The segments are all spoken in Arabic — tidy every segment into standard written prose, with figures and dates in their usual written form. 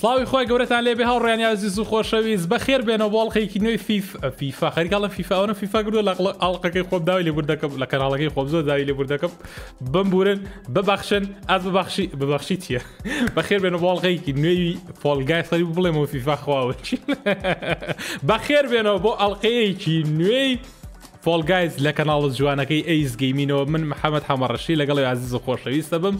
سلاوی خوای گورتان لێ بێ هاوڕێیان عزیز و خۆشەویست، بەخێر بێنەوە بۆ ئەڵلقەیەکی نوێی فیفا خەریکاڵم فیفاوەنە فیفا گرو لە ئەڵلقەکەی خۆم داوای لێبور دەکەم لە کەناڵەکەی خۆم زۆر داوای لێبور دەکەم بمبورن ببەخشن ئەس ببەخشی تیە بەخێر بێنەوە بۆ ئەڵلقەیەکی نوێی فۆڵ گایز خەری بڵێمەوە فیفا خواوە بەخێر بێنەوە بۆ ئەڵلقەیەکی نوێی فۆڵ گایز لە کەناڵە جوانەکەی ئەیس گەیمینەوە. من محەممەد هەمەڕەشی لەگەڵی عزیز و خۆشەویستە بم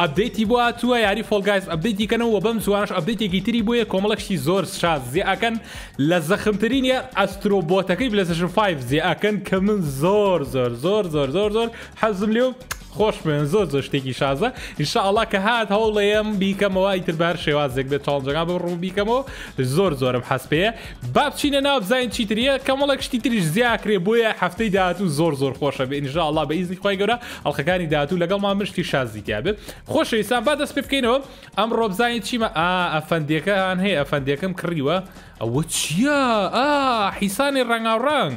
ئەبدەیتی بۆ هاتووە یاری فۆڵ گایز ئەبدەیتیکەنەوە بەم جوانش ئەبدەیتێکی تری بۆیە کۆمەڵەکشی زۆر شاد زیعکەن لە زەخمترین یار ئەسترۆبۆتەکەی پلەیستێشن 5 زیعکەن کە من زۆر زۆر زۆر زۆر زۆر زۆر حەزم لێو خۆشمێن زۆر زۆر شتێکی شازە ئینشاءڵڵا کە هات هەوڵەیەم بیکەمەوە ئیتر بەهەر شێوازێک بێت چاڵنجەکان بە ڕوو بیکەمەوە زۆر زۆرم حەز پێیە با بچینە ناو بزانین چیتریە کەمەڵێک شتی تریش زیاکرێ بۆیە هەفتەی داهاتوو زۆر زۆر خۆشە بێ ئینشاءڵڵا بە ئیزنی خی گەورە ئەڵلقەکانی داهاتوو لەگەڵمان مشتی شازیکیا بێت خۆشەویستان با دەست پێ بکەینەوە ئەمڕۆ بزانین چیمە ئەفەندیەکەیان هەیە ئەفەندیەکەم کڕیوە ئەوە چییە حیسانی ڕەنگاوڕەنگ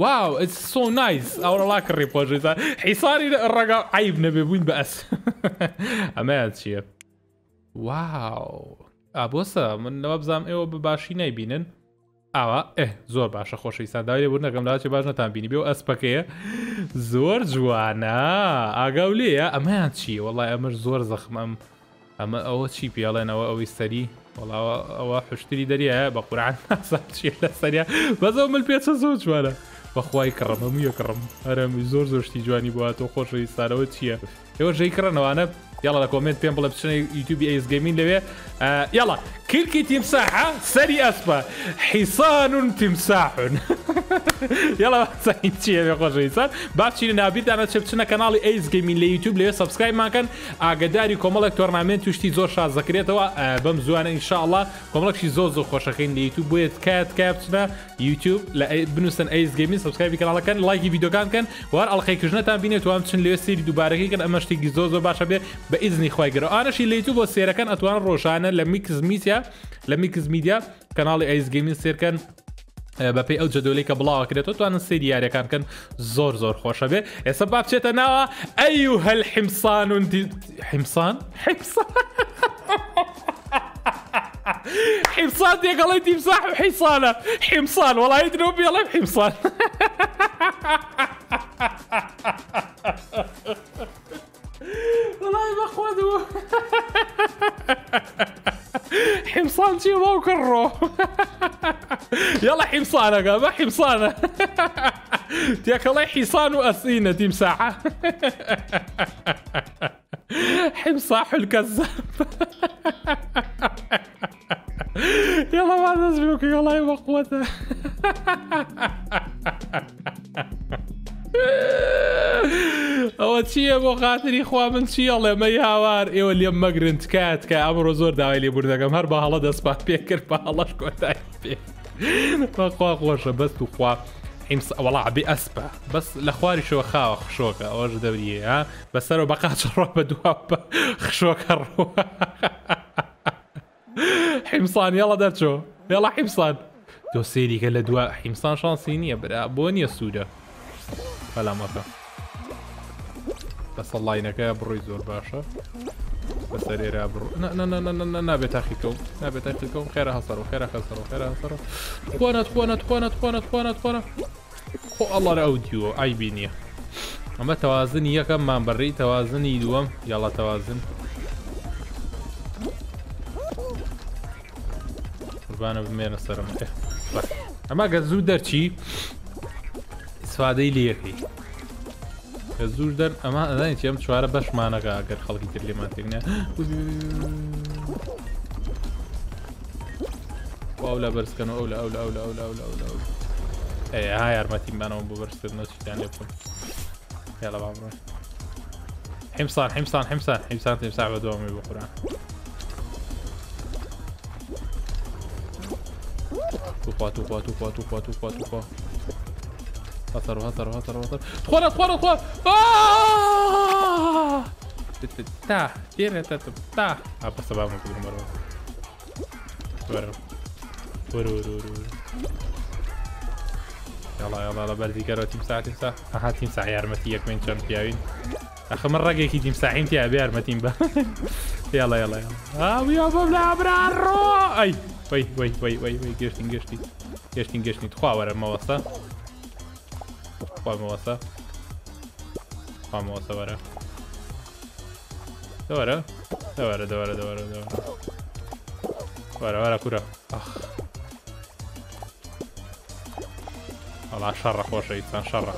واو اتس سو نايس اولا كري بوجيزا حصاري الرقم عيب نبي وين بأس اما شيء واو ابوسا من نبزام ايو بباشي نايبينن اوا زور باشا خوشي ساداي بودنا كم داش باش نتامبيني بيو اسبكيه زور جوانا اقوليه اما شيء والله امر زور زخم اما اول شيء بيالنا او يستري والله او حشتري دريا بقرعه صح شيء لا سريع بزوم البيت زوج ولا بەخوای کڕم هەموویە کڕم ئەرەمی زۆر زۆر شتی جوانی بواتەوە خۆشەویستانەوە چییە؟ ئێوە ژەی کڕنەوانە یاڵە لە کۆمنت پێم بڵێ بچنە یوتیوبی ئەیس گەیمین لەوێ یاڵە کلکی تیمساحە سەری ئەسپە حیسان تیمساح یاڵە چین چییە بێ خۆشەویستان با بچینە ناوبیردانە چێ بچنە کەناڵی ئەیس گەیمین لە یوتیوب لەوێ سەبسکرایبمان کەن ئاگداری کۆمەڵێک تۆرنامێنت توشتی زۆر شاز دەکرێتەوە بەم زوانە ئینشاءڵڵا کۆمەڵێکی زۆر زۆر خۆشەکەین لە یوتیوب بۆیە تکایە تکایە بچنە یوتیوب لە بنووسن ئەیس گەیمین سبسکرایب کەناڵەکەن لایکی ڤیدۆکان بکەن وار ئەڵلقەیەکردنتان بینێت وام بچن لێوێ سێری دووبارەکەی کەن ئەمە شتێکی زۆر زۆر باشە بێ بە ئیزنی خوای گەورە. ئانەشی لە یوتیوب بۆ سێرەکەن ئەتوانن ڕۆژانە لە میکس میدیا کەناڵی ئەیس گەیمین سێرکەن بەپی ئەو جەدۆلەی کە بڵاوەکرێتەوە توانن سریارەکان کەن زۆر زۆر خۆشە بێ. ئێستا با بچێتە ناوە ئەیوهە الحیمسان حیمسان حمصان دێگەڵی تیمساح و حیسانە حیمسان وەڵای درۆ بێڵێ حیمسان وەڵای بەخوا دووە حیمسان چیە باو کڕڕۆ یەڵە حیمسانەکە بە حیمسانە تێکەڵی حیسان و ئەسینە تیمساحە حیمساح الکەزاب يلا ما نزبوك يلا يا بقوته ئەوە چییە بۆ خاتری خوا من چیڵێ مە هاوار ئێوە لێم مەگرن تکات کە ئەمڕۆ زۆر داوای لێبور دەکەم هەر بە هەڵە دەستپات پێ کرد بە هەڵەش کۆتای پێخوا خۆشە بەست و خوا وڵا عبێ ئەسپە بەس لە خواری شەوە خاوە خشۆکە ئەوەش دەوریە بەسەرەوە بەقاچڕۆ بە دوا بە خشۆکە ڕوە حیمسان یاڵە دەرچۆ یاڵە حیمسان تۆ سێریکە لە دووە حیمسان شانسی نییە برا بۆ نییە سوودە بەلامەکە بەسە لاینەکە بڕۆی زۆر باشە بەسەر ئێرا بڕۆ نابێت تاخیکەوت نابێت تاخیکەوم خێرە هەسەرەوە خێرە خەسەرەوە خێرە هەسەرەوە توانە خۆ ئەڵەرە ئەو دیوە ئایبی نییە ئەمە تەوازنی یەکەممان بڕی تەوازنی دووەم یاڵە تەوازن بانە بمێنە سەرم ئەما گە زوو دەرچی ئیسفادەی لەکەی کە زوو دەر ئەما ئەدانی ئەم چوارە بەشمانەکە گەر خەڵکی تر لێمان تێکنە ئەو لە بەرزکەن ئەو لە ئەو لە ئەو لە ئەو لە ئەو لە ئەو لە ئەو ها یارمەتیمانەوە بۆ بەرزکردنەوە چیتان لێ بکەم یاڵە با بڕۆین حیمسان حیمسان حیمسان حیمسان تیمساح بە دۆمی بۆ قوران توخوا توخوا توخوا توخوا توخوا توخوا هەسەرەوە هەسەرەوە هەسەرەوە هەسەرەوە خۆرە خۆرە خۆ تا دێنێتە تا ئاپەسە بامە بگرم بەرەوە بەرەوە وەرە وەرە وەرە وەرە یاڵا یاڵا بەردیگەرەوە تیمساح تیمساح ئەها تیمساح یارمەتی یەکمین چەند پیاوین آخر مرة قيكي جيم ساعين فيها بيار متين با. يلا يلا يلا. أبي أبو بلا برا رو. أي وي وي وي وي وي قشتين قشتين قشتين قشتين تخوا ورا موصة. تخوا موصة. تخوا موصة ورا. دوره دوره دوره دوره دوره. ورا ورا كورة. أخ. والله شر خوش إنسان شر.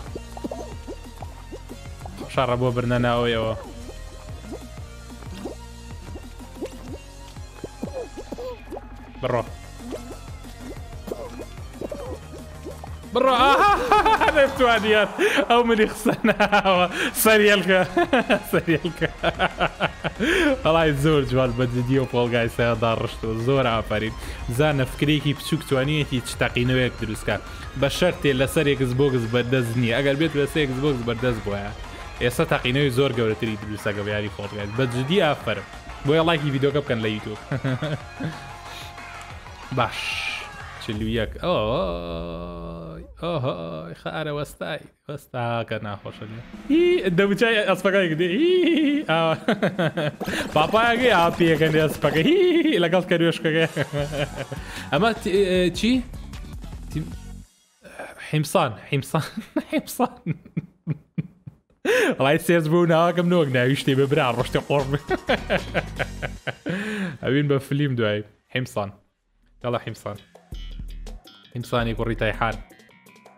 شر بو برناناوي أو. برا برا نفتو عاديات او من يخسنا سريالك سريالك والله زور جوال بديو فول جايز دارشتو زور عفاريت زانا فكريكي بشوك توانيتي تشتاقينويك دروسكا بشرتي لسر اكس بوكس بدزني اقل بيت لسر اكس بوكس بدز بوها يسا تاقينوي زور قولتري دروسكا بياري فول جايز بدجدي افر بويا لايكي فيديو كاب كان ليوتيوب باش تشلو ياك اوه خاره وستاي وستا كنا خوشا اي دبجاي اسباكاي دي اي بابا جي ابي كان اسباكاي لا قال كاريوشكا اما تشي حمصان حمصان حمصان والله يصير زبونه كم نوقنا يشتي ببرع رشتي قرب ابين بفليم دعاي حمصان يلا حمصان حمصان يقري تيحان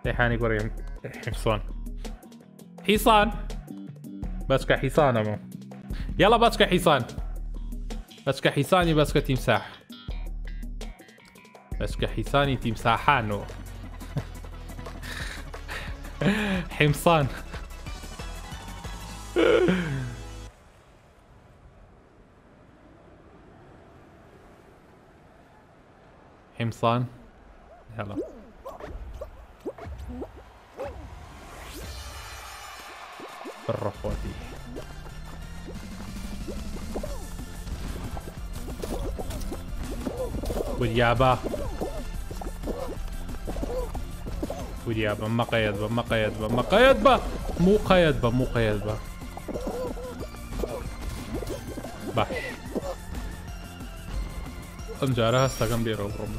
تيحان يقري حمصان حصان باسكا حصان امو يلا باسكا حصان باسكا حصاني باسكا تمساح باسكا حصاني تمساحانو حمصان حمصان يلا برا خواتي وديابا وديابا ما قيد با ما قيد با ما قيد با مو قيد با مو قيد با باش انجارها استقم بيرو برمو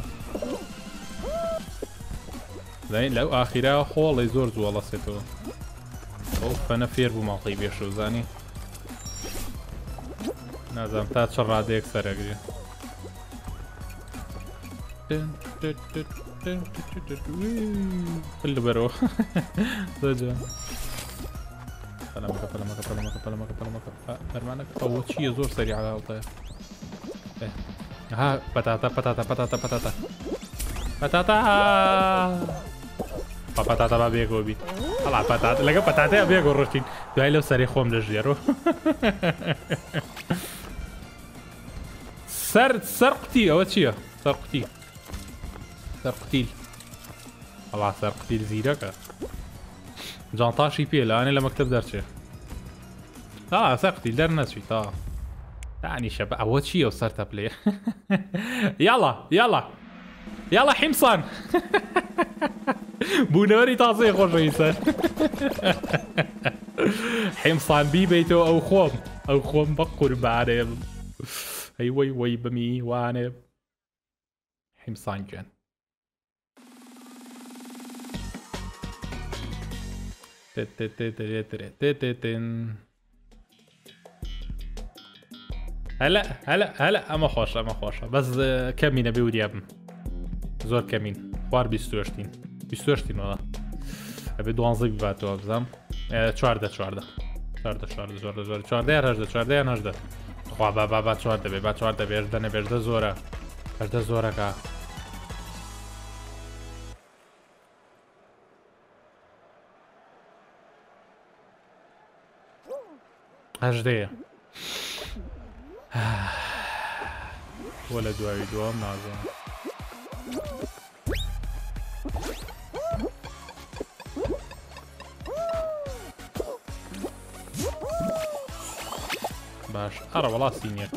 زين لو آخرها خوالي زور زوالا ستو اوف انا فير بمعطي بيشو زاني نازم تا تشرع ديك سرق دي اللي برو زجا فلمكا فلمكا فلمكا فلمكا فلمكا مرمانك طوتشي زور سريع على الطير ها بتاتا بتاتا بتاتا بتاتا بتاتا بطاطا بابي غوبي طلع بطاطا لقى بطاطا ابي غورشين داي لو سري خوم لجيرو سرد سرقتي اوتشيا سرقتي سرقتي والله سرقتي زيدك جانطاشي بي الان الى مكتب دارتشي سرقتي درنا شي يعني شباب اوتشيا وصرت بلاي يلا يلا يلا حمصان بونوري تازي خوش رئيسان حمصان بي بيتو او خوم او خوم بقرب عرب اي وي وي بمي وعنب حمصان جان هلا هلا هلا اما خوش اما خوش بس كمين ابي وديابم زور كمين خوار بيستوشتين بیستوشتین والا ابی دوانزه بیباد تو ابزم چارده چارده چارده چارده چارده چارده چارده هرده چارده هرده خواه بابا چارده بیبا چارده برده نبرده زوره برده زوره که هرده ولد دوایی دوام نازم باش ارى والله سينير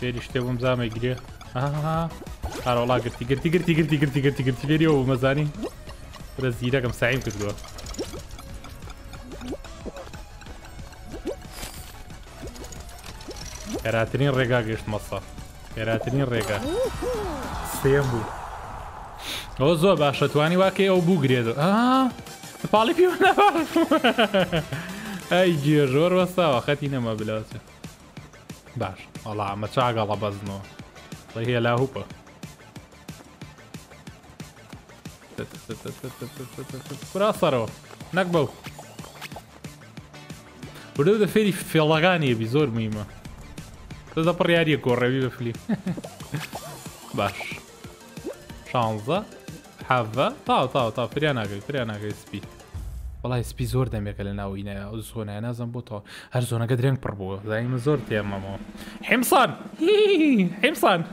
فيري اشتبهم زعما يجري آره والله قرتي قرتي قرتي قرتي قرتي قرتي قرتي فيديو ومزاني رزي رقم ساعين كتلوه كراترين ريقا قشت مصة كراترين ريقا سيم بو او زو باشا تواني واكي او بو قريدو آه بالي فيو نبار اي جيرور وصا وختينا ما بلاسه باش والله عم تشعق الله بزنو طيب هي لا هوبا كورا صاروا نكبو ودو ده فيري في اللغانية بزور مهمة تزا برياري كورا بيبا فلي باش شانزة حافة طاو طاو طاو فريانا قوي سبي والله سبي زور دميك لناوينا زونا انا زنبوطا هر زونا قد رينك بربو زايم زور تيا ماما حمصان حمصان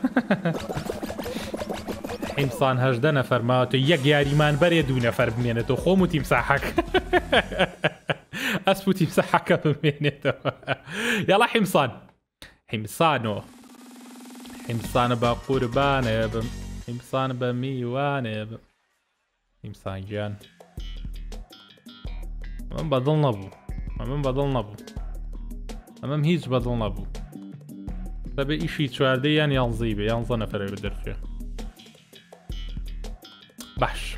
انسان هجده نفر ماهاتو یک یاریمان بره دو نفر بمینه تو خوم و تیمساحک اسب و تیمساحک بمینه تو یلا حمصان حمصان با قربانه بم حمصان با میوانه بم حمصان جان امم بدل نبو امم هیچ بدل نبو تبه ایشی چوارده یان یانزیبه یانزه نفره بدرفیه باش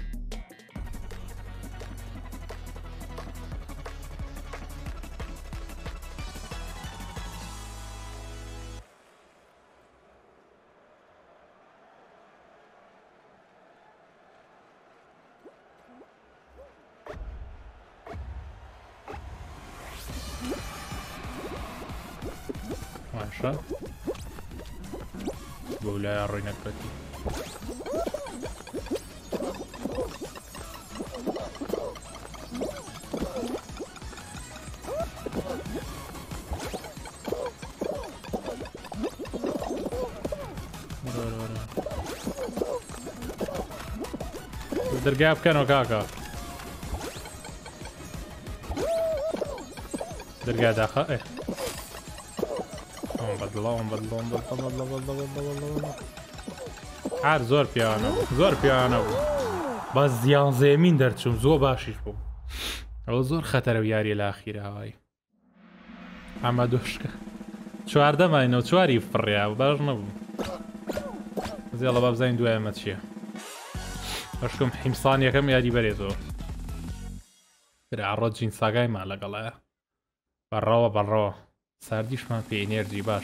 ماشا بولا رينك درگاه بکنو کاکا درگاه داخل اه بدلا هر زور پیانو باز زیان زمین در چوم زو باشیش بو او زور خطر و یاری الاخیره های همه دوشکه چوارده من اینو چواری فریه باش نبو زیالا باب زین دوه امت چیه اشكم حمصان يا كم يا دي بريتو العراض جين ساقاي معلق الله براوة سرديش ما في انرجي باش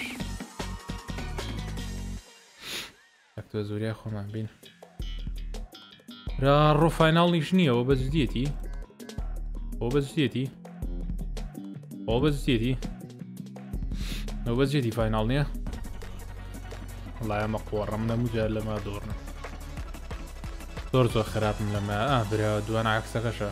اكتو زوريا خو ما بين رارو فاينال نيشنية وبزديتي فاينال نية والله يا مقوى رمنا مجال ما دورنا زور زور خراب من لما برا دوان عكس غشا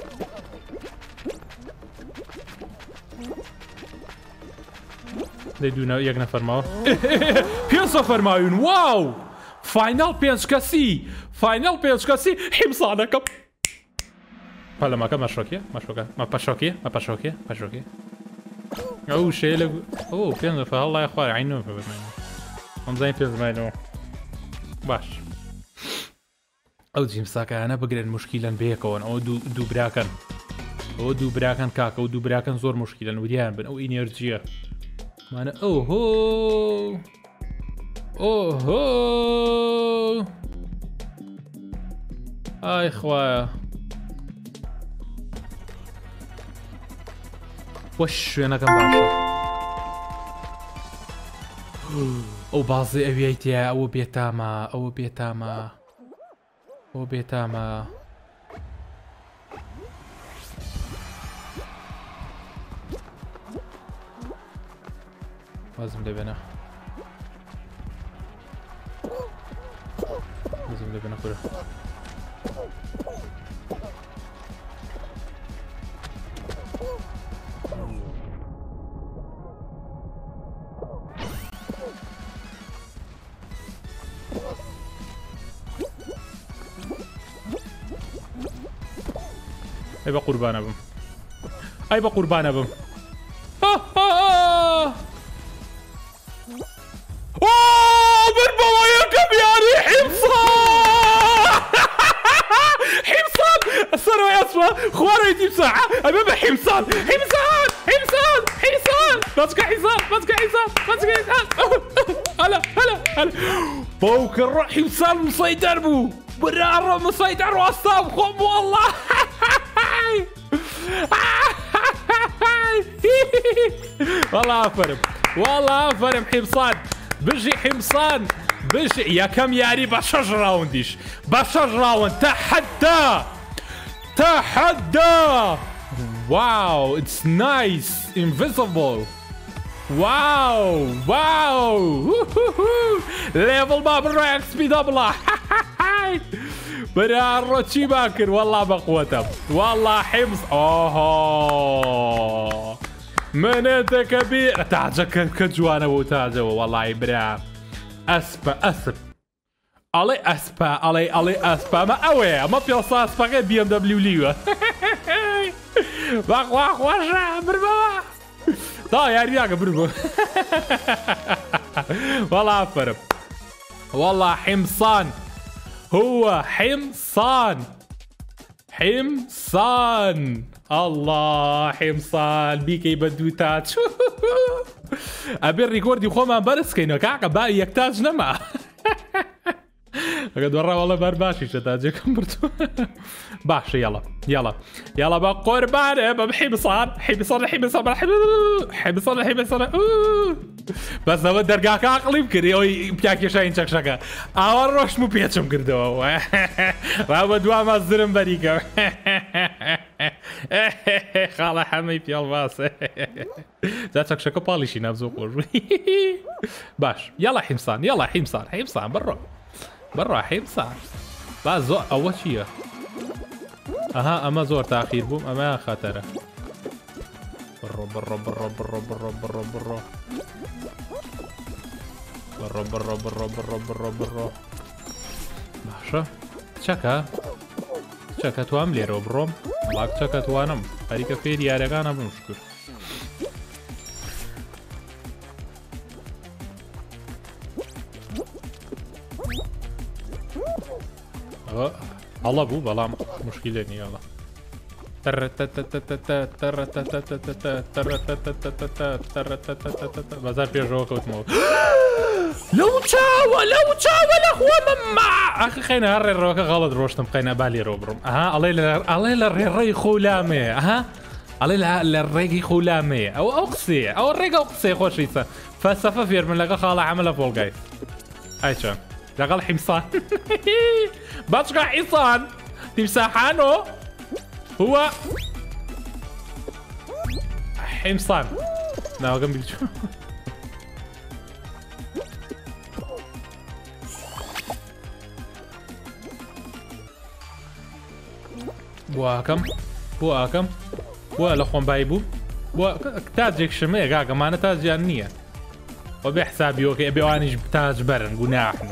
ديدونا يقنا فرماو بيانسا فرماون واو فاينال بيانس كاسي حمصانك Fala, ما شوكيه اوه شيء لك اوه بينزل فهلا يا اخوي عينهم في بينهم زين في بينهم باش او جيم ساكا انا بقرا المشكله بيكون او دو براكن كاكا او دو براكن زور مشكله وديان بن او انرجيه معنا اوه اي اخويا وش انا كم باشا او بازي ابيتيا او بيتاما Lazım da bana. Lazım da bana kura. Ay be kurban abim. Ay be kurban abim. حمصان حمصان حمصان حمصان ماسكه حمصان ماسكه حمصان ماسكه حمصان هلا هلا هلا فوق الروح حمصان مسيطر بو برا الروح مسيطر واصاب خب والله والله فرم والله فرم حمصان بجي حمصان بجي يا كم ياري بشج راونديش بشج راوند تحدى تحدى Wow, it's nice, invisible. Wow, wow. Level up, Rex, speed up, lah. But Rochi Bakr, wallah, bakwata. Wallah, Hims. Oh, مناطق كبيرة. تعجك كجوانا وتعجوا والله برا. أسبا أسب. علي أسبا علي علي أسبا ما أوي ما في أصلا أسبا غير بي إم دبليو ليو. Bak bak hoşa bir baba. Daha yer yakın bir baba. Vallahi aferin. Vallahi Himsan. Huwa Himsan. Himsan. Allah Himsan. BK Badu Taç. Abi rekordi xoman barskayno kaka ba yaktaj nama. قد ورا والله برباشي شتاجكم برتو باشي يلا يلا يلا بقربان بحمصان حمصان حمصان حمصان حمصان بس هو درقاك عقلي يمكن يبكي شاين شكشكه اول روش مو بيتشم كردو راه دوا ما الظلم بريكم خاله حميتي الباس ذاتك شكو باليشي نابزوقور باش يلا حمصان يلا حمصان حمصان برا برا حمصان بقى زور اول شيء اها اما زور تاخير بوم اما خطره برا برا برا برا برا برا برا برا برا برا برا برا برا ماشي تشكا تشكا توام لي روبروم لاك تشكا توانم هريك في ديارك انا بنشكر Allah bu balam müşkile niye Allah? Bazar piyano kutma. La uçağa, la uçağa, la huamma. Akı kayna harre roka galad roştum kayna bali robrum. Aha, alayla alayla rey xulame. Aha, alayla rey xulame. Au oksi, au rey oksi xoşisa. Felsefe firmin laga xala amla Fall Guys. Ayça. لقال حمصان بشقى حصان تمساحانه هو حمصان لا قم بالجو بواكم بواكم بوا الاخوان بايبو بوا تاجك شمية قاقا معنا تاج جانية وبحسابي اوكي ابي اني تاج برن قناع احنا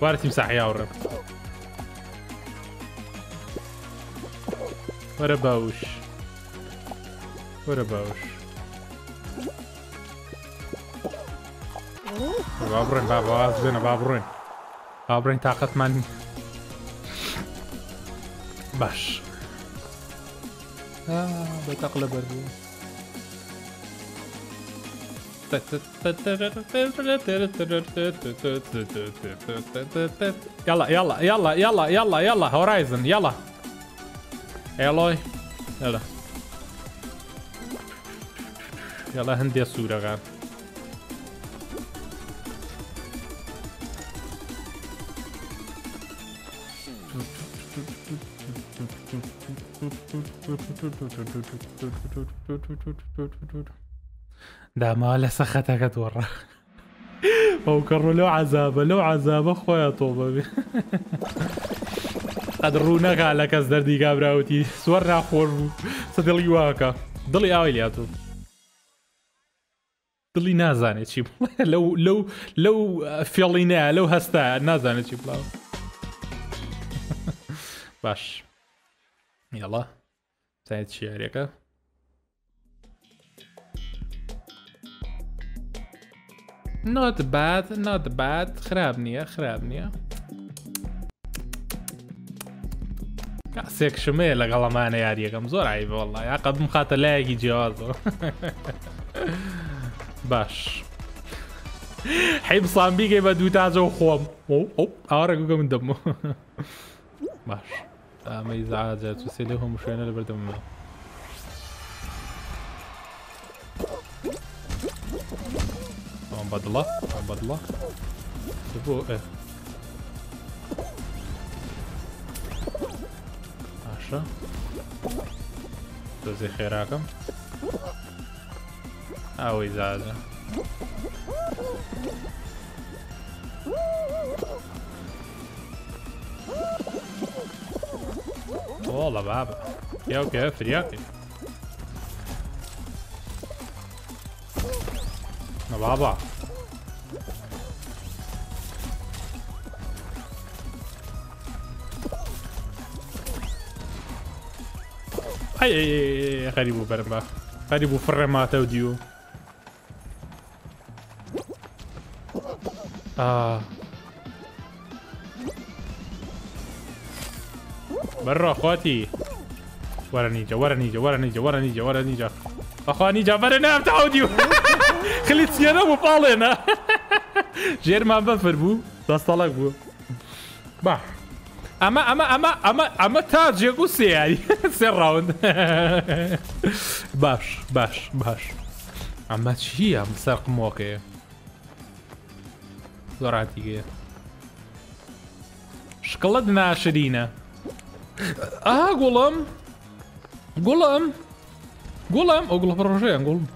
وارد تمسح يا ورب ورباوش ورباوش بابرين باباز بنا بابرين بابرين طاقت ماني باش بتقلب الروح Yalla yalla yalla yalla yalla yalla Horizon yalla. Aloy يلا يلا هندي الصورة غير ده ما لسختها كتورة وكروا له عذابه له عذابه خويا طوبة قدرونا على كاس دردي كابراوتي صورنا خور صدلي واكا ضلي اويلياتو ضلي نازاني تشيب لو لو لو فيلينا لو هستا نازاني تشيب باش يلا سايت شي عليك نوت باد نوت باد خرابني خرابني كاسك شمالك والله ما انا يا ريكم زور عيب والله عقب مخاطر لاقي جوازه باش حيب صامبي جايبه دوتازو خوم اوب اورقو من دمه باش ما يزعجها تسليهم شويه اللي بردم عم بدله عم بدله شوفوا ايه عشرة توزي خيراكم او يزعجها والله بابا يا كيف ياكي يا بابا اي اي اي غريبو برما غريبو فرماته وديو برا اخواتي ورا نيجا ورا نيجا ورا نيجا ورا نيجا ورا نيجا اخواني نيجا برا نام تعوديو خليت سيانا وفالينا جير ما بنفر بو دستالك بو با اما اما اما اما اما تاج يقول سياري سير راوند باش باش باش اما شي عم سرق موقع زرعتي شكلتنا عشرينة اه غلام غلام غلام او غلام برجع غلام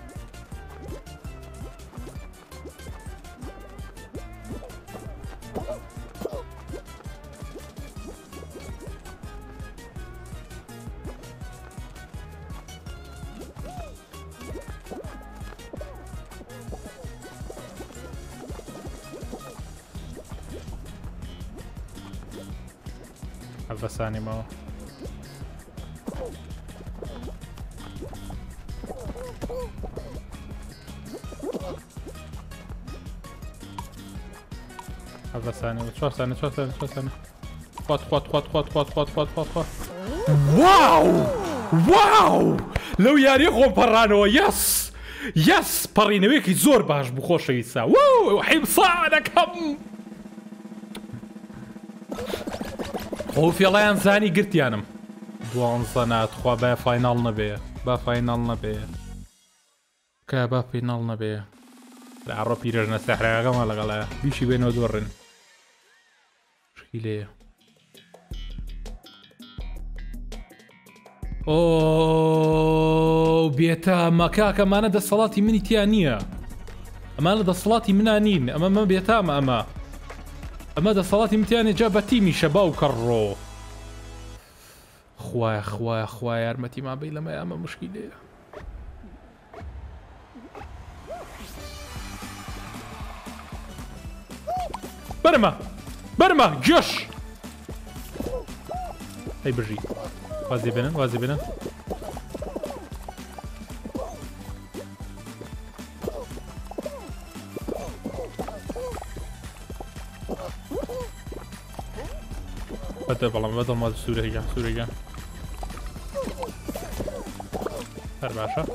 this animal. هذا ثاني شو ثاني شو ثاني شو ثاني خط خط خط خط خط خط خط خط خط واو واو لو یاریخۆم پەڕانەوە یەس یەس پەڕینەوەیەکی زۆر باش بوو خۆشەویستە وو حیمسانەکەم ئەو فێڵەیان زانی گرتیانم دوانزە ناتخوا با فایناڵ نەبێ با فایناڵ نەبێ کە با فایناڵ نەبێ لە ئەڕۆ پیرەژنە سەحرایەکەمە لەگەڵایە بیشی بێنەوە دۆڕێن شکیلەیە أوه بيتا مكاكا ما ندى الصلاة مني تيانية أما ندى الصلاة منانين أما ما بيتا ما أما ندى الصلاة من تيانية جابتي من شباو كرو خوايا خوايا خوايا أرمتي ما بيلا ما أما مشكلة برما برما جوش هاي برجي وازي بنن وازي بنن بدل والله بدل ما سوري رجع سوري رجع هر باشا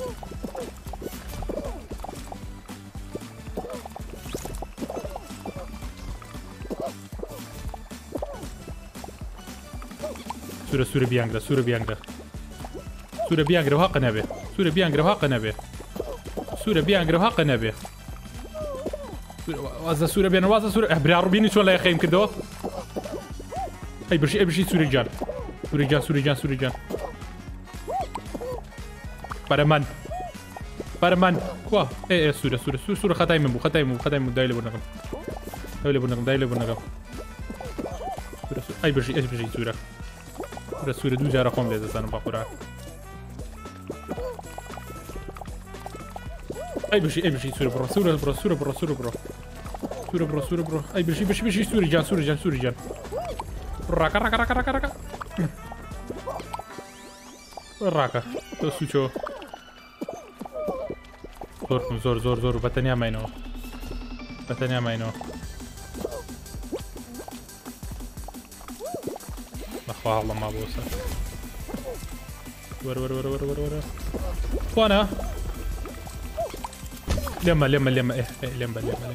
سورة سورة بيانجرا سورة بيانجرا سورة بيانجرا وحق نبي سورة بيانجرا وحق نبي سورة بيانجرا وحق نبي وازا سورة بيانجرا وازا سورة برا روبيني شو الله يخيم كده هاي برشي برشي سورة جان سورة جان سورة جان سورة جان برمان برمان كوا اي اي سورة سورة سورة خطاي من بو خطاي من بو خطاي من دايلي بونغم دايلي بونغم دايلي بونغم سورة سورة هاي برشي اي برشي سورة سورة دو جارة قوم لازم زنم باقورا أي بشي أي بشي سورة برا سورة برا سورة برا سورة برا سورة برا سورة برا أي بشي بشي بشي سورة جان سورة جان سورة جان راكا راكا راكا راكا راكا راكا تو سوچو زور زور زور زور بتنيا ماينو بتنيا ماينو والله ما بوصل ور ور ور ور ور ور وانا لما لما لما ايه لما لما لما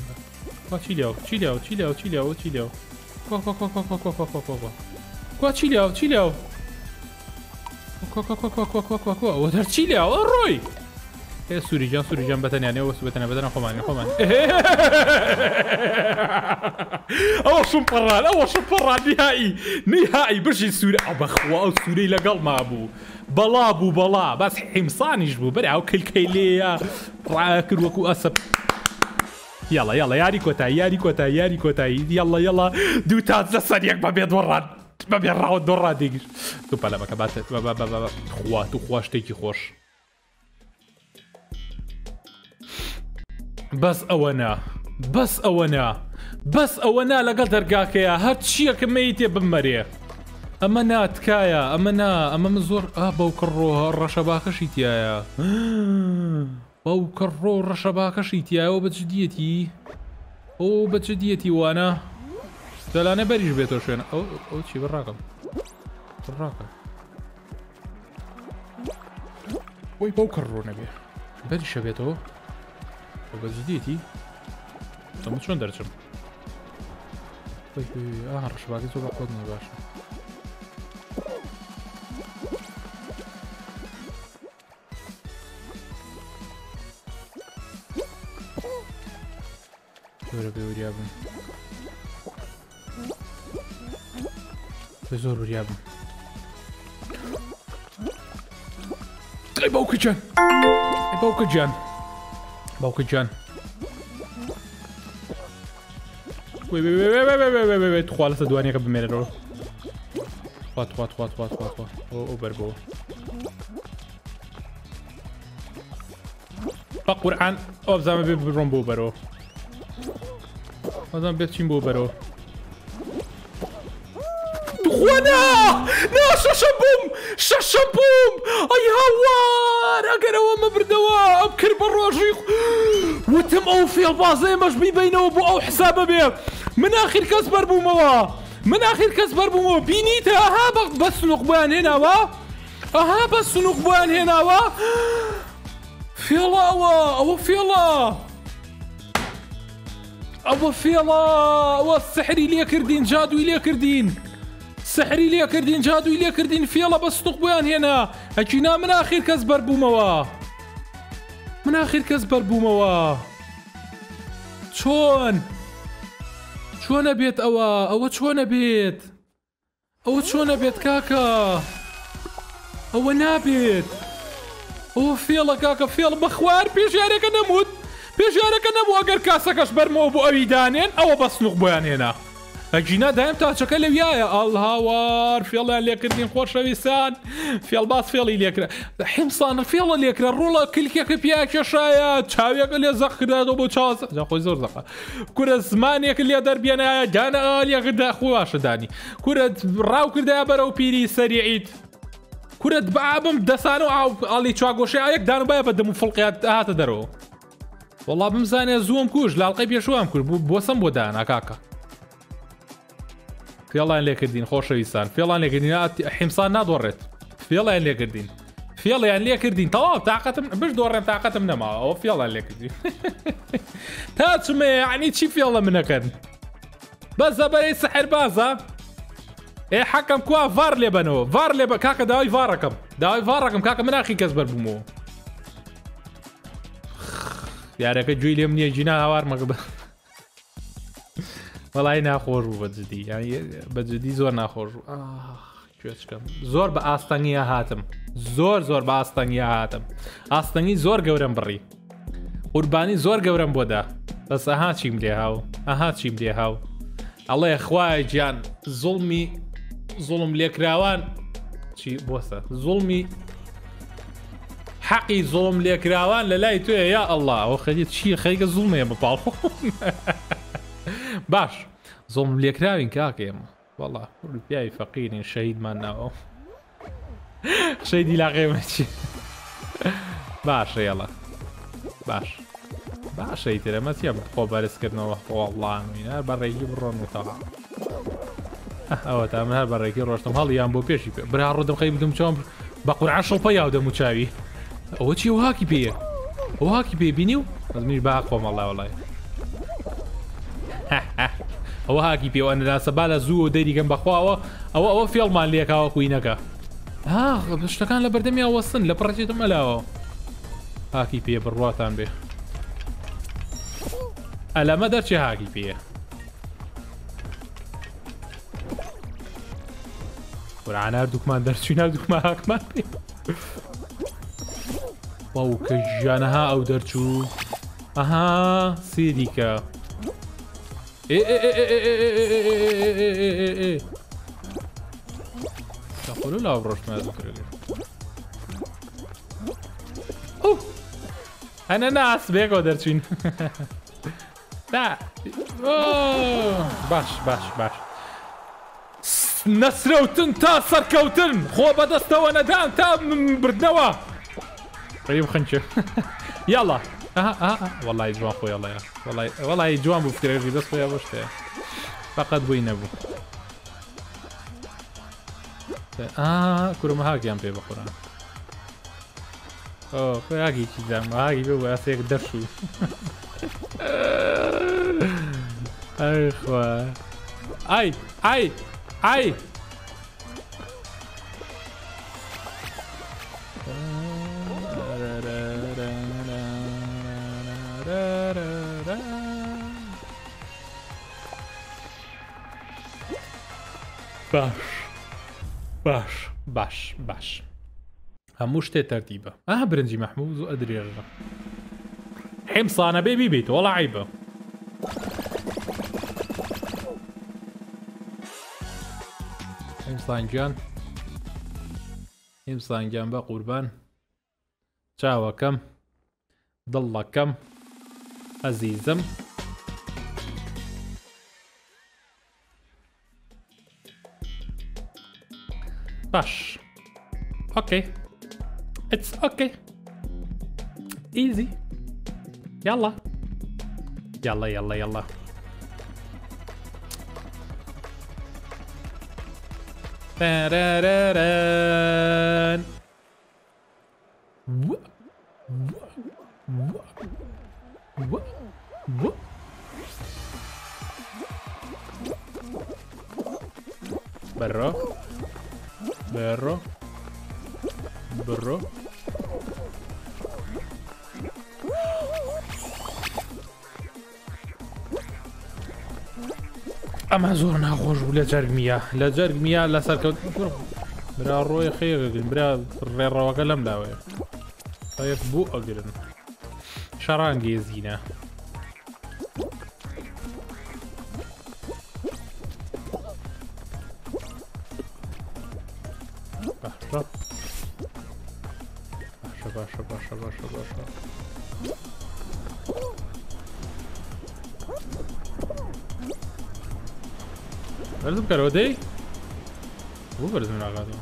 كوا تشيليو تشيليو تشيليو تشيليو تشيليو كوا كوا كوا كوا كوا كوا كوا كوا كوا كوا تشيليو تشيليو كوا كوا كوا كوا كوا كوا كوا كوا وتر تشيليو الروي ايه سوريجان سوريجان بتن يعني اوس بتن بدنا خمان خمان اول شمبران اول شمبران نهائي نهائي برشي سوري ابخوا او سوري لقل ما ابو بلا ابو بلا بس حمصان يجبو برع وكل كيليا راكر وكو اسب يلا يلا يا ريكوتاي يا ريكوتاي يا ريكوتاي يلا يلا دو تاز لسانيك ما بيد وران ما بيد راود وران ديجش تو بلا ما كبات خوا تو خواش تيجي خوش بس اونا بس اونا بس اونا لقل درقاكيا هات شيك ميتي بمريه اما نات كايا اما نا اما مزور بوكرو الرشباكشيتيا بوكرو الرشباكشيتيا وبجديتي وبجديتي وانا لا انا بريج بيتو شوين او شي بالراقم بالراقم وي بوكرو نبي بريش بيتو وبجديتي طب شلون درجم؟ طيب اهرش باقي سوبر قدني باشا زور بريابن زور بريابن اي باوكجان اي باوكجان باوكجان وي وي وي وي وي وي وي وي 3 لسه دوانيك بميرو 3 3 3 3 3 او بربو قرآن او زعما برمبو برو زعما بتشيمبو برو وانا لا شاشابوم شاشابوم اي هوار اقرا وما بردوا بكر بالروجي وتم او في البازي مش بيبينوا بو او حسابه به من اخر كسبر بوموا من اخر كسبر بوموا بينيته اها بس نقبان هنا وا اها بس نقبان هنا وا فيلا وا او فيلا أبو فيلا والسحري ليا كردين جادو ليا كردين سحري ليا كردين جادو ليا كردين فيلا بس نقبان هنا هكينا من آخر كزبر بوموا من آخر كزبر بوموا شون شون أبيت أوا أو شون أبيت أو شون أبيت كاكا أو نابيت أو فيلا كاكا فيلا بخوار بيجارك نموت بيجارك نبو اگر كاسكش برمو بو اويدانين او بس نقبانينا اجينا دايم تا شكل ويايا الهوار فيلا اللي كردين خوش ويسان في الباص فيلا اللي كرا حمصان فيلا اللي كرا رولا كلكك بياك شايا تشاويك اللي زخرا دو بو تشاز اخو زور زقه كره زمانك اللي دربينا جانا اللي غدا خواش داني كره راو كردا برو بيري سريعيد كره بعبم دسانو او اللي تشاغو شايك دانو با بدمو فلقيات هات درو والله بمزاني زوم كوش لا القيب يشوام كوش بوسم بودانا كاكا في الله اللي كردين خوش ويسان في الله اللي كردين حمصان نادورت في الله اللي كردين في الله اللي كردين طواب طاقتم باش دورم طاقتم نما في الله اللي كردين تاتم يعني شي في الله منك بس بري سحر بازا اي حكم كوا فار لي بنو فار لي كاكا داوي فاركم داوي فاركم كاكا من اخي كسبر بمو یاره که جویلی هم نیه جینا هاوار مگه والله ناخور بود بجدی یعنی بجدی زور ناخور بود زور به آستانگی هاتم زور به آستانگی هاتم آستانگی زور گورم بری قربانی زور گورم بوده بس اها چیم دی هاو اها چیم دی هاو الله خواه جان ظلمی ظلم لیکراوان چی بوسه ظلمی حقي ظلم لك راوان لا يا الله وخليت شي خليك الظلم يا بطاقو باش ظلم لك راوين كاكي والله بياي فقير شهيد مالنا شهيد لا قيمتي باش يلا باش باش ترى ما تيام خبرس كنا والله من بريجي برون طبعا او تمام بريجي روشتم هل يام بو بيشي برا رودم خيبدم شوم بقرعه شلبي او دمو تشاوي او چی وهاکی بیه وهاکی بیه بینیو از میش باقوام الله والله وهاکی بیه آن دست بالا زود دیدی کم بخواه او فیلم علیه که او کوینکه ها بشه کان لبردمی او وصل لبرچیتم علاوه هاکی بیه بر رواتان به علامه در چه هاکی بیه قرآن اردوک من در چین اردوک من هاک من بیه واو كجانها او درتو اها سيديكا اي اي اي اي اي اي انا ناس بيقو درتوين لا باش باش باش نسروتن تا سركوتن خو بدستوا ندان تا بردنوا ريم خنشه يلا والله يجوان خويا الله والله يجوان بفكري بس خويا واش تاع فقط بينبو كرم هاك يام بي بقران او هاكي تزام هاكي بو اسيك دفشو اي خوا اي اي اي باش باش باش باش هموش ترتيبه برنجي محمود وادري غيره حمصانه بيبي بيت ولا عيبه حمصان جان با قربان تشاوا كم ضل كم عزيزم smash. Okay. It's okay. Easy. Yalla. Yalla, yalla, yalla. Berro. Berro. Berro. اما زورنا خوش ولا جرميه لا جرميه لا سركوت برا روي خير برا الريره وكلام داوي طيب بو اقرن شرانجي زينه باشا باشا باشا باشا باشا لازم كرودي وبرز من علاقاته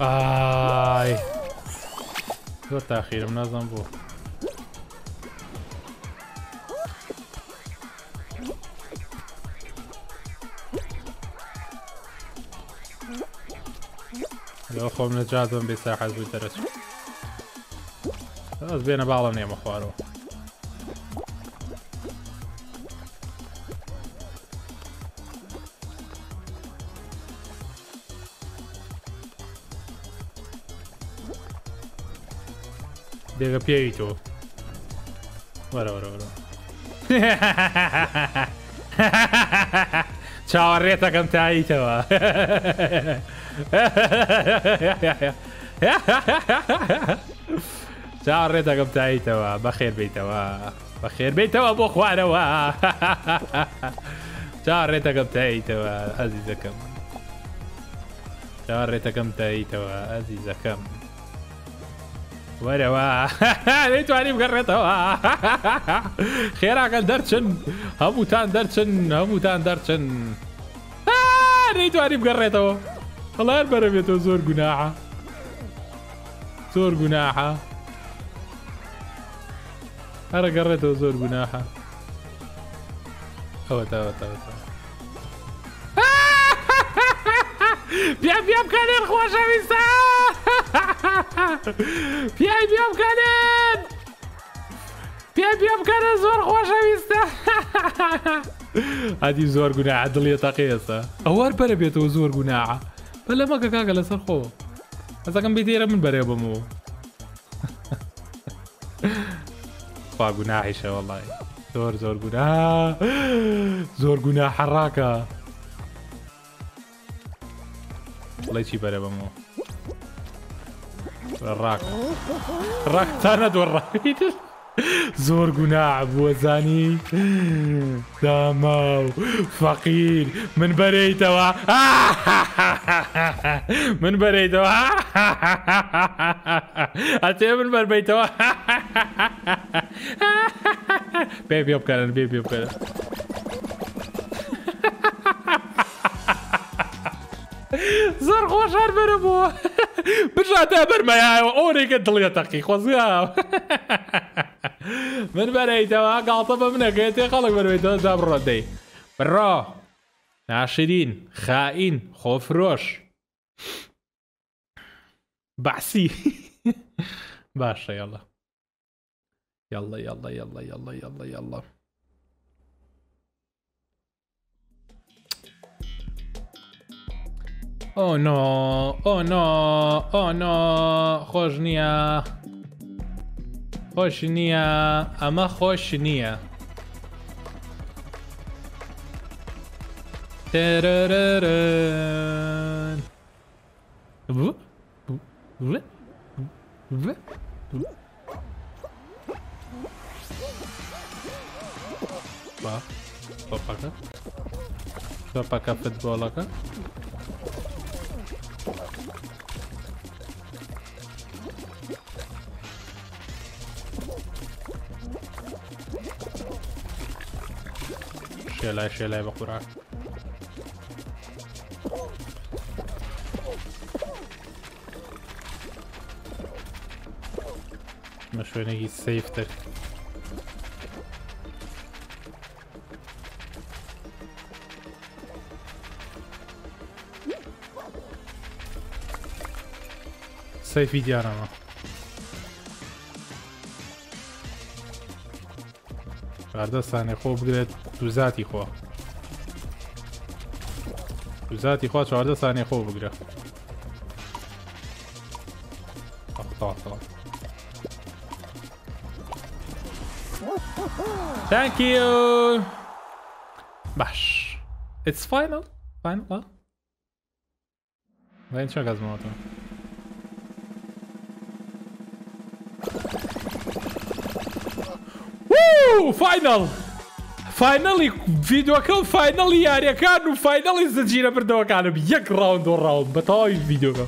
آي زور تأخير منظم بو اخو من جازم بساحه زوج درس خلاص بينا بعضنا يا مخوارو ديغا بييتو ورا ورا ورا ciao Arrieta cantaitava ciao Arrieta cantaitava بخير بيتوا بخير بيتوا ابو اخوانوا ciao Arrieta cantaitava عزيزكم ciao Arrieta cantaitava عزيزكم وروا ليتو علي بقرتوا خيرا قدرتشن هموتان درتشن هموتان درتشن ليتو علي بقرتوا والله البرميتو زور قناعة زور قناعة أنا قريتو زور قناعة أوت أوت أوت بيا بيا بكالين خوشة بيسا بيا بيا بكالين بيا بيا بكالين زور خوشة بيسا هادي زور قناعة دلية تقيسة هو البرميتو زور قناعة بلا ما كاكا لا سرخو هذا كان بيدير من بري بمو فا قناحشه والله زور زور قناح زور قناح حراكه والله شي بري بمو الراكه الراكه تاند والراكه زور قناع بوزاني دامو فقير من بريتوا من بريتوا أتي من بريتوا بيبي بكران بيبي بكران زور خوشار بربو برجع تابر معي أوري كنتلي تقي خوزيا من بريتها قاطبة منك يا خلق من بريتها داب ردي برا ناشدين خائن خفروش بعسي باشا يلا يلا يلا يلا يلا يلا يلا او نو او نو او نو خوش نيا خوش نيا اما خوش نيا تررررن و و و با توپاكا توپاكا فوتبولاكا Sielaj kurák. Most végig save-tek. Save videára van. Arda sani خوب گرد تو ذاتی خوا. تو ذاتی خوا 14 ثانیه خوب گرد. اقطع. Thank you. باش. It's final. Final. Ben çok az mı oldum? Final! Finally, videokan final yani yakardım. Final izleyiciyle bir de bakalım. Yak round o round. Batay videokan.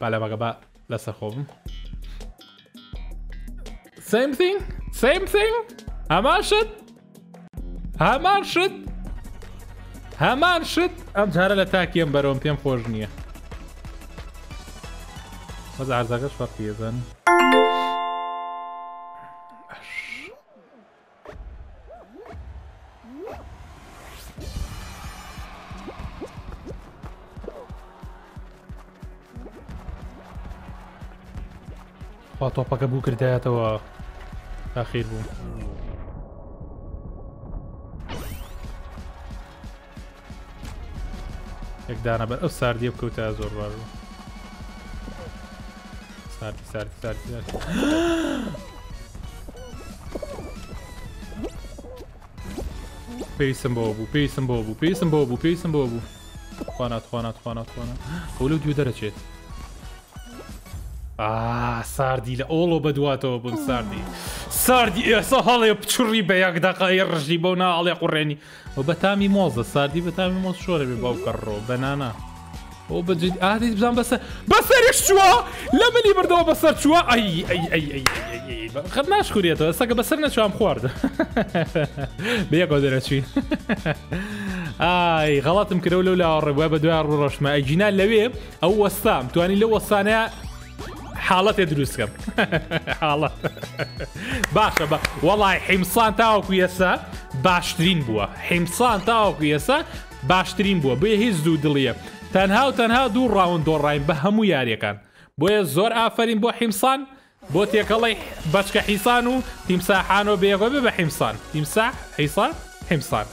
Bale baka ba. Lasa khobum. Same thing? Same thing? Haman shit? Am jara la takiyem barom piyam khoj niye. Baz arzagash fark yezan. طوبا كابو كردايا توا اخير بو يك دانا بس صار ديب كوتا زور بارو صار بيسم بوبو خوانات ولو ديو درجه Sardi'yle oğlu beduvata obun Sardi. Sardi sahalıya pçurri beyak dakayı rjib ona alya kurreni. O betami mozda Sardi betami moz şöyle bir bavkarro banana. O bed hadi bizden basar şua. Lemeli birdo basar şua. Ay. Xadnaş kuriyata. Saka basarna şuam xorda. Beyak oderaçi. Ay galat mkrew lawla arba bedu'a rosh ma ajina lawi aw wassam tuani law wassana حالات يدرس كم حالات باشا با والله حمصان تاوكو يسا باشترين بوا حمصان تاوكو يسا باشترين بوا بيهز دو دلية تنها دو راوند دور راين بهمو ياري كان بويا زور آفرين بوا حمصان بو تيك الله باشك حيصانو تمساحانو بيغوبي بحمصان تمساح حمصان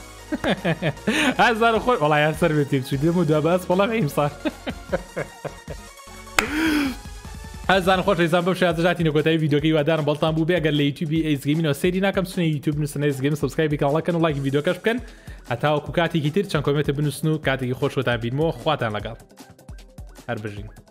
هزار اخوي والله يا سربتين شو ديمو داباس والله بحمصان هزان خوش ریزان بم شاید جاتی نکوتای ویدیو که وادارم بالتان بو بگه لیوتیوب ایس گیمین و سری ناکم سونه یوتیوب نوستن ایس گیم سبسکرایب کن لایک کن و لایک ویدیو کش بکن حتا و کو کاتی که تیر چند کومنت بنوستن و کاتی که خوش وتان بیدمو خواتان لگال هر بجین